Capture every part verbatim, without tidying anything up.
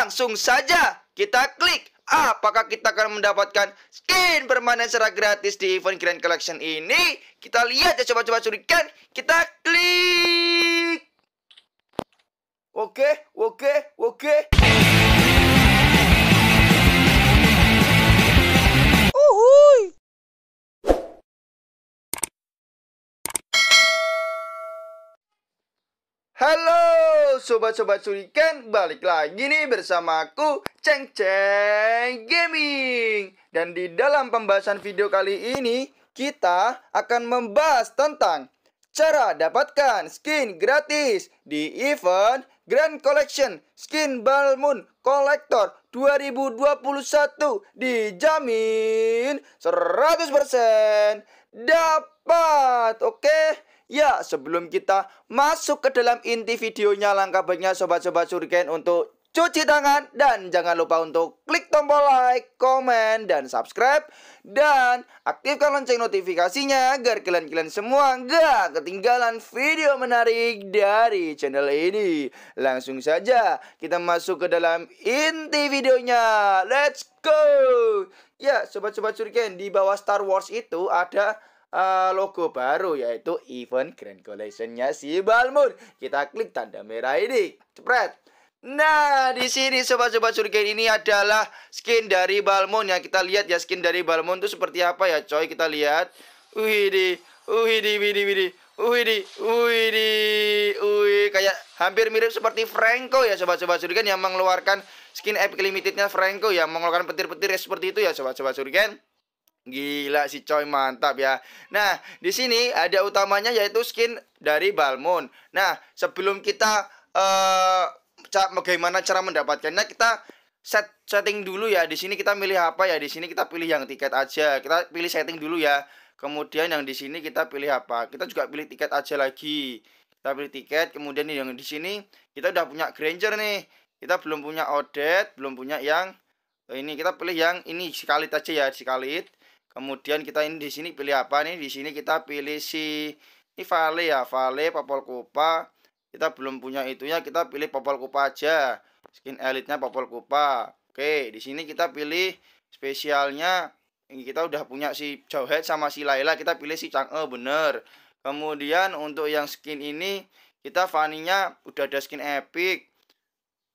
Langsung saja kita klik apakah kita akan mendapatkan skin permanen secara gratis di event Grand Collection ini. Kita lihat ya, coba-coba curikan. Kita klik. Oke, oke, oke. Uhuy. Halo sobat-sobat curikan, balik lagi nih bersama aku ceng-ceng gaming. Dan di dalam pembahasan video kali ini kita akan membahas tentang cara dapatkan skin gratis di event Grand Collection skin Balmond Kolektor dua ribu dua puluh satu, dijamin seratus persen dapat. Oke. Ya, sebelum kita masuk ke dalam inti videonya, langkah baiknya sobat-sobat curikan untuk cuci tangan. Dan jangan lupa untuk klik tombol like, komen, dan subscribe. Dan aktifkan lonceng notifikasinya agar kalian-kalian semua gak ketinggalan video menarik dari channel ini. Langsung saja kita masuk ke dalam inti videonya. Let's go! Ya, sobat-sobat curikan, di bawah Star Wars itu ada Uh, logo baru, yaitu event Grand Collection-nya si Balmond. Kita klik tanda merah ini, cepret. Nah, di sini sobat-sobat curikan ini adalah skin dari Balmond ya. Kita lihat ya, skin dari Balmond itu seperti apa ya, coy. Kita lihat. Widi, widi, widi, widi, widi, widi, wih, kayak hampir mirip seperti Franco ya sobat-sobat curikan, yang mengeluarkan skin epic limitednya Franco ya, mengeluarkan petir-petir seperti itu ya sobat-sobat curikan. Gila sih coy, mantap ya. Nah, di sini ada utamanya yaitu skin dari Balmond. Nah, sebelum kita uh, ca bagaimana cara mendapatkannya, kita set setting dulu ya. Di sini kita milih apa ya? Di sini kita pilih yang tiket aja. Kita pilih setting dulu ya. Kemudian yang di sini kita pilih apa? Kita juga pilih tiket aja lagi. Kita pilih tiket, kemudian yang di sini kita udah punya Granger nih. Kita belum punya Odette, belum punya yang ini. Kita pilih yang ini sekali aja ya, sekali. Kemudian kita ini di sini pilih apa nih? Di sini kita pilih si ini Vale ya, Vale Popol Kupa. Kita belum punya itunya, kita pilih Popol Kupa aja. Skin elitnya Popol Kupa. Oke, di sini kita pilih spesialnya. Kita udah punya si Jawhead sama si Laila, kita pilih si Chang'e, bener. Kemudian untuk yang skin ini kita Vaninya udah ada skin epic.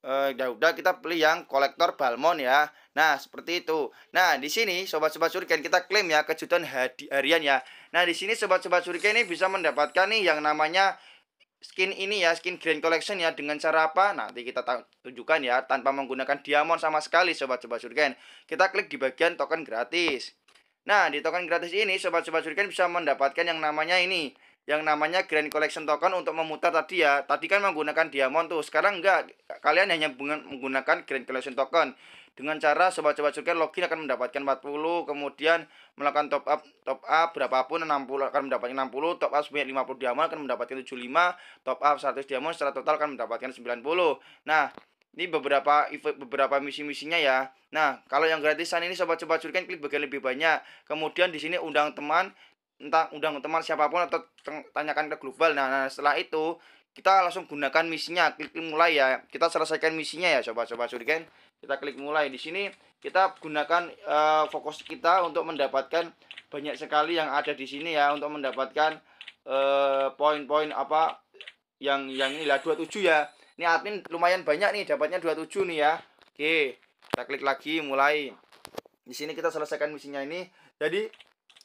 Eh udah, udah kita pilih yang kolektor Balmond ya. Nah, seperti itu. Nah, di sini sobat-sobat curikan kita klaim ya kejutan harian ya. Nah, di sini sobat-sobat curikan ini bisa mendapatkan nih yang namanya skin ini ya, skin Grand Collection ya, dengan cara apa? Nanti kita tunjukkan ya, tanpa menggunakan diamond sama sekali sobat-sobat curikan. Kita klik di bagian token gratis. Nah, di token gratis ini sobat-sobat curikan bisa mendapatkan yang namanya ini, yang namanya Grand Collection token untuk memutar tadi ya. Tadi kan menggunakan diamond tuh, sekarang enggak. Kalian hanya menggunakan Grand Collection token. Dengan cara sobat-sobat curikan login akan mendapatkan empat puluh, kemudian melakukan top up top up berapapun enam puluh akan mendapatkan enam puluh, top up sebanyak lima puluh diamond akan mendapatkan tujuh puluh lima, top up seratus diamond secara total akan mendapatkan sembilan puluh. Nah, ini beberapa beberapa misi-misinya ya. Nah, kalau yang gratisan ini sobat-sobat curikan klik bagian lebih banyak. Kemudian di sini undang teman, entah undang teman siapapun atau tanyakan ke global. Nah, nah setelah itu kita langsung gunakan misinya, klik mulai ya. Kita selesaikan misinya ya sobat-sobat curikan. Kita klik mulai. Di sini kita gunakan uh, fokus kita untuk mendapatkan banyak sekali yang ada di sini ya, untuk mendapatkan uh, poin-poin apa yang yang ini lah dua puluh tujuh ya. Ini admin lumayan banyak nih dapatnya dua puluh tujuh nih ya. Oke, kita klik lagi mulai. Di sini kita selesaikan misinya ini. Jadi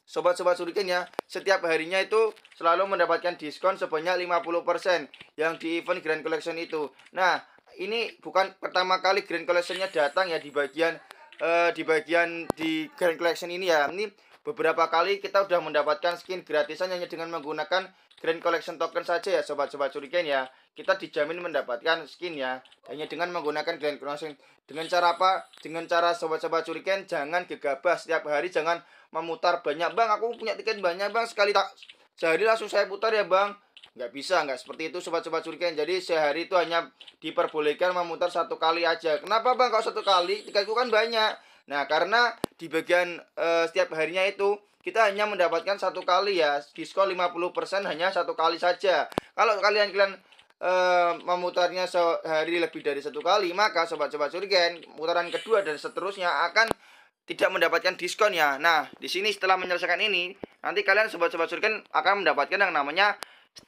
sobat-sobat curikan ya, setiap harinya itu selalu mendapatkan diskon sebanyak lima puluh persen yang di event Grand Collection itu. Nah, ini bukan pertama kali Grand Collection-nya datang ya di bagian uh, di bagian di Grand Collection ini ya. Ini beberapa kali kita udah mendapatkan skin gratisan hanya dengan menggunakan Grand Collection token saja ya sobat-sobat curikan ya. Kita dijamin mendapatkan skin ya hanya dengan menggunakan Grand Collection. Dengan cara apa? Dengan cara sobat-sobat curikan jangan gegabah, setiap hari jangan memutar banyak. Bang, aku punya tiket banyak bang, sekali tak sehari langsung saya putar ya bang. Nggak bisa, nggak seperti itu sobat-sobat curikan. Jadi sehari itu hanya diperbolehkan memutar satu kali aja. Kenapa bang kalau satu kali? Tiketku kan banyak. Nah, karena di bagian uh, setiap harinya itu kita hanya mendapatkan satu kali ya, diskon lima puluh persen hanya satu kali saja. Kalau kalian kalian Uh, memutarnya sehari lebih dari satu kali, maka sobat-sobat Shuriken putaran kedua dan seterusnya akan tidak mendapatkan diskon ya. Nah, di sini setelah menyelesaikan ini, nanti kalian sobat-sobat Shuriken akan mendapatkan yang namanya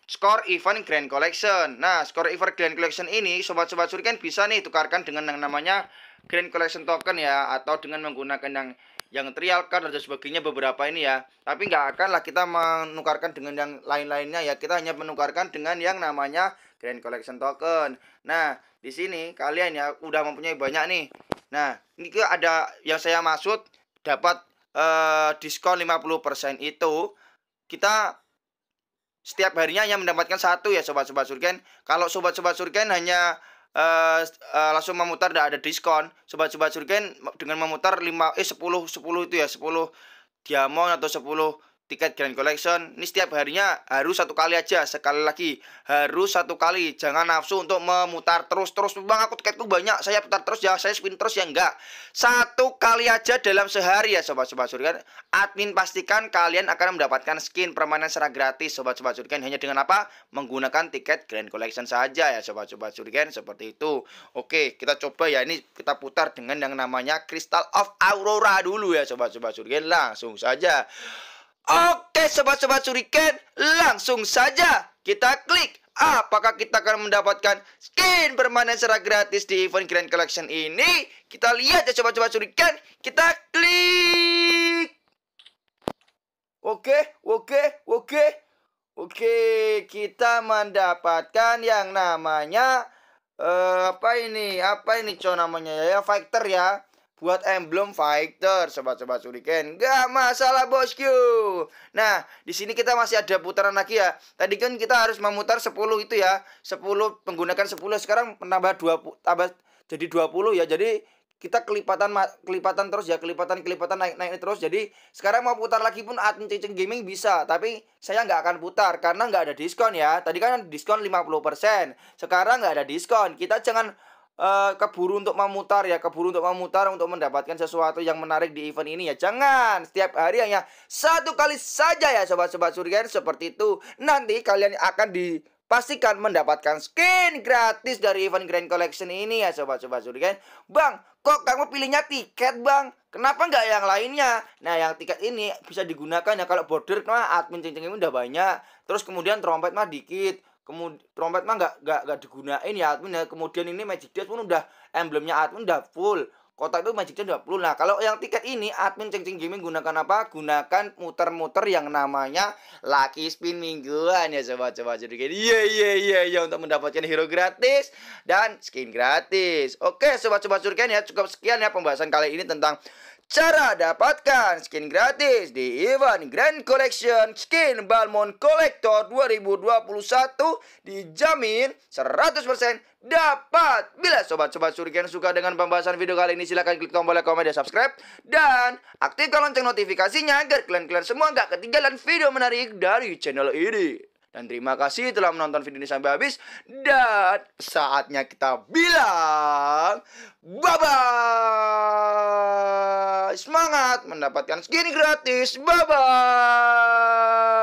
skor event Grand Collection. Nah, skor event Grand Collection ini sobat-sobat Shuriken bisa nih tukarkan dengan yang namanya Grand Collection token ya, atau dengan menggunakan yang yang trial card dan sebagainya beberapa ini ya. Tapi nggak akan lah kita menukarkan dengan yang lain-lainnya ya. Kita hanya menukarkan dengan yang namanya Grand Collection Token. Nah, di sini kalian ya udah mempunyai banyak nih. Nah, ini ada yang saya maksud dapat eh, diskon lima puluh persen itu kita setiap harinya hanya mendapatkan satu ya sobat-sobat Shuriken. Kalau sobat-sobat Shuriken hanya eh, eh, langsung memutar tidak ada diskon, sobat-sobat Shuriken dengan memutar lima eh sepuluh sepuluh itu ya, sepuluh diamond atau sepuluh tiket Grand Collection ini setiap harinya harus satu kali aja. Sekali lagi harus satu kali, jangan nafsu untuk memutar terus-terus. Bang, aku tiketku banyak, saya putar terus ya, saya spin terus ya. Enggak, satu kali aja dalam sehari ya sobat-sobat Shuriken. Admin pastikan kalian akan mendapatkan skin permanen secara gratis sobat-sobat Shuriken, hanya dengan apa? Menggunakan tiket Grand Collection saja ya sobat-sobat Shuriken, seperti itu. Oke, kita coba ya, ini kita putar dengan yang namanya Crystal of Aurora dulu ya sobat-sobat Shuriken, langsung saja. Oke sobat-sobat Shuriken, langsung saja kita klik. Apakah kita akan mendapatkan skin permanen secara gratis di event Grand Collection ini? Kita lihat ya sobat-sobat Shuriken, kita klik. Oke, oke, oke. Oke, kita mendapatkan yang namanya uh, apa ini? Apa ini co namanya ya? Fighter ya. Buat emblem fighter sobat-sobat Shuriken, gak masalah bosku. Nah, di sini kita masih ada putaran lagi ya. Tadi kan kita harus memutar sepuluh itu ya, sepuluh menggunakan sepuluh, sekarang menambah dua puluh, tambah jadi dua puluh ya. Jadi kita kelipatan kelipatan terus ya, kelipatan kelipatan naik naik terus. Jadi sekarang mau putar lagi pun admin Ceng-Ceng Gaming bisa, tapi saya nggak akan putar karena nggak ada diskon ya. Tadi kan diskon lima puluh persen, sekarang nggak ada diskon. Kita jangan Uh, keburu untuk memutar ya, keburu untuk memutar untuk mendapatkan sesuatu yang menarik di event ini ya. Jangan, setiap hari hanya satu kali saja ya sobat-sobat Shuriken, seperti itu. Nanti kalian akan dipastikan mendapatkan skin gratis dari event Grand Collection ini ya sobat-sobat Shuriken. Bang, kok kamu pilihnya tiket bang? Kenapa nggak yang lainnya? Nah, yang tiket ini bisa digunakan ya. Kalau border mah admin Ceng-Ceng ini udah banyak. Terus kemudian trompet mah dikit. Kemudian trompet mah nggak nggak nggak digunain ya admin ya. Kemudian ini magic dice pun udah, emblemnya admin udah full, kotak itu magic dice udah full. Nah, kalau yang tiket ini admin Ceng-Ceng Gaming gunakan apa? Gunakan muter-muter yang namanya lucky spin mingguan ya sobat-sobat Shuriken. Iya iya iya iya, untuk mendapatkan hero gratis dan skin gratis. Oke sobat-sobat Shuriken ya, cukup sekian ya pembahasan kali ini tentang cara dapatkan skin gratis di event Grand Collection Skin Balmond Collector dua ribu dua puluh satu, dijamin seratus persen dapat. Bila sobat-sobat Shuriken suka dengan pembahasan video kali ini, silahkan klik tombol like, komen, dan subscribe, dan aktifkan lonceng notifikasinya agar kalian-kalian semua gak ketinggalan video menarik dari channel ini. Dan terima kasih telah menonton video ini sampai habis, dan saatnya kita bilang bye-bye. Semangat mendapatkan skin gratis. Bye-bye.